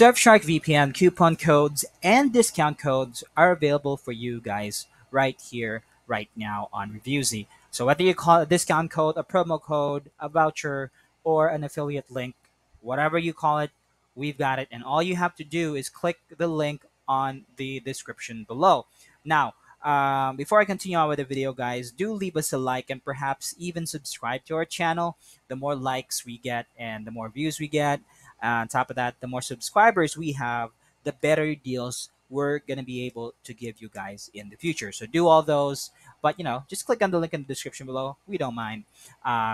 Surfshark VPN coupon codes and discount codes are available for you guys right here, right now on ReviewZ. So whether you call it a discount code, a promo code, a voucher, or an affiliate link, whatever you call it, we've got it. And all you have to do is click the link on the description below. Now, before I continue on with the video, guys, do leave us a like and perhaps even subscribe to our channel. The more likes we get and the more views we get, on top of that, the more subscribers we have, the better deals we're going to be able to give you guys in the future. So do all those, but you know, just click on the link in the description below. We don't mind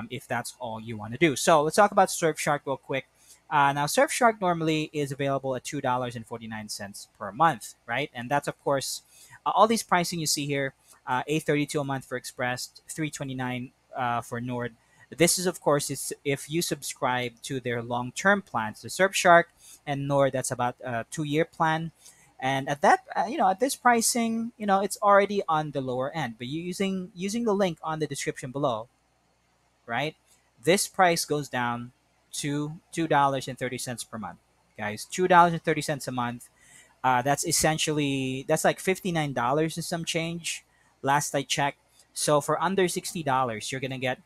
if that's all you want to do. So let's talk about Surfshark real quick. Now, Surfshark normally is available at $2.49 per month, right? And that's, of course, all these pricing you see here, $8.32 a month for Express, $3.29 for Nord. This is, of course, it's if you subscribe to their long-term plans, the Surfshark and Nord. That's about a 2-year plan. And at that, at this pricing, it's already on the lower end. But you're using the link on the description below, right? This price goes down to $2.30 per month, guys. $2.30 a month. That's essentially, that's like $59 and some change last I checked. So for under $60, you're gonna get,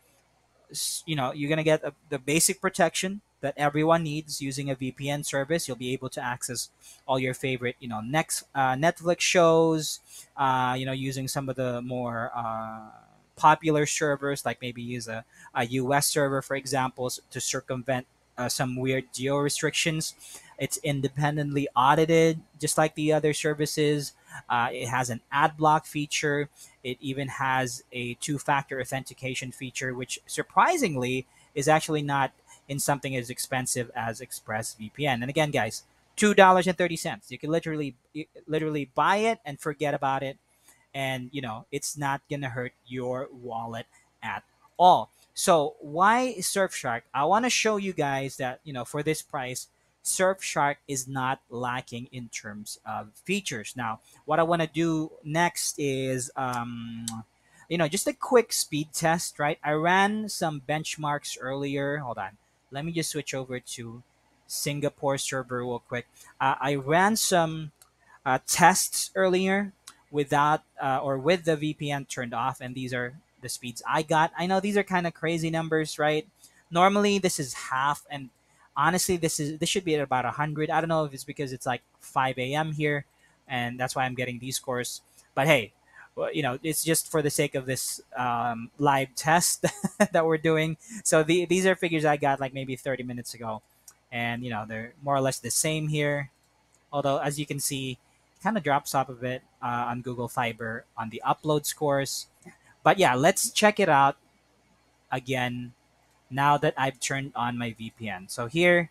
the basic protection that everyone needs using a VPN service. You'll be able to access all your favorite, Netflix shows, using some of the more popular servers, like maybe use a US server, for example, to circumvent some weird geo restrictions. It's independently audited, just like the other services. It has an ad block feature. It even has a two-factor authentication feature, which surprisingly is actually not in something as expensive as ExpressVPN. And again, guys, $2.30. You can literally buy it and forget about it. And, it's not going to hurt your wallet at all. So why Surfshark? I want to show you guys that, for this price, Surfshark is not lacking in terms of features. Now, what I want to do next is, just a quick speed test, right? I ran some benchmarks earlier. Hold on. Let me just switch over to Singapore server real quick. I ran some tests earlier without or with the VPN turned off, and these are the speeds I got. I know these are kind of crazy numbers, right? Normally, this is half, and honestly, this should be at about 100. I don't know if it's because it's like 5 a.m. here, and that's why I'm getting these scores. But hey, it's just for the sake of this live test that we're doing. So these are figures I got like maybe 30 minutes ago, and they're more or less the same here. Although, as you can see, it kind of drops off a bit on Google Fiber on the upload scores. But yeah, let's check it out again. Now that I've turned on my VPN. So here,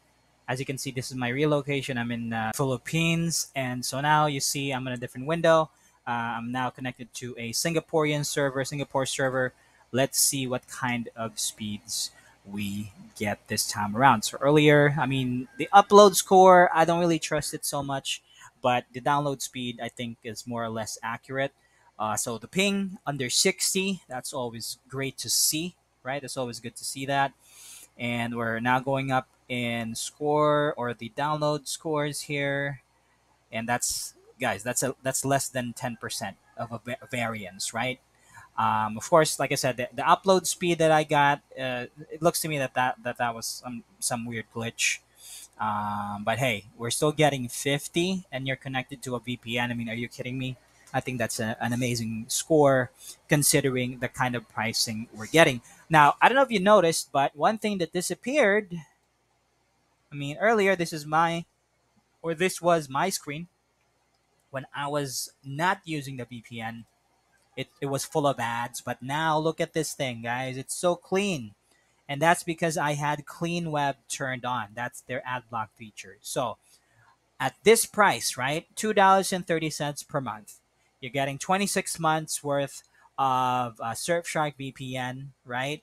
as you can see, this is my relocation. I'm in Philippines. And so now you see I'm in a different window. I'm now connected to a Singapore server. Let's see what kind of speeds we get this time around. So earlier, I mean, the upload score, I don't really trust it so much, but the download speed, I think, is more or less accurate. So the ping under 60, that's always great to see. Right, it's always good to see that. And we're now going up in score or the download scores here, and that's, guys, that's less than 10% of a variance, right? Of course, like I said, the upload speed that I got, it looks to me that was some weird glitch, but hey, we're still getting 50, and you're connected to a VPN. I mean, are you kidding me? I think that's an amazing score considering the kind of pricing we're getting. Now, I don't know if you noticed, but one thing that disappeared, I mean, earlier this was my screen. When I was not using the VPN, it was full of ads. But now look at this thing, guys. It's so clean. And that's because I had CleanWeb turned on. That's their ad block feature. So at this price, right, $2.30 per month, you're getting 26 months worth of Surfshark VPN, right?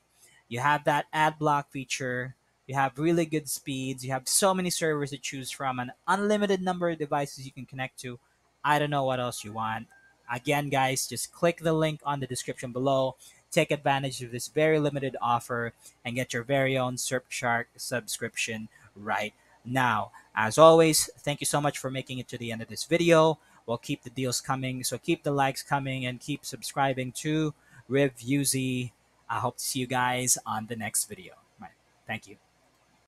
You have that ad block feature. You have really good speeds. You have so many servers to choose from, an unlimited number of devices you can connect to. I don't know what else you want. Again, guys, just click the link on the description below. Take advantage of this very limited offer and get your very own Surfshark subscription right now. As always, thank you so much for making it to the end of this video. We'll keep the deals coming, so keep the likes coming and keep subscribing to ReviewZ. I hope to see you guys on the next video. All right. Thank you.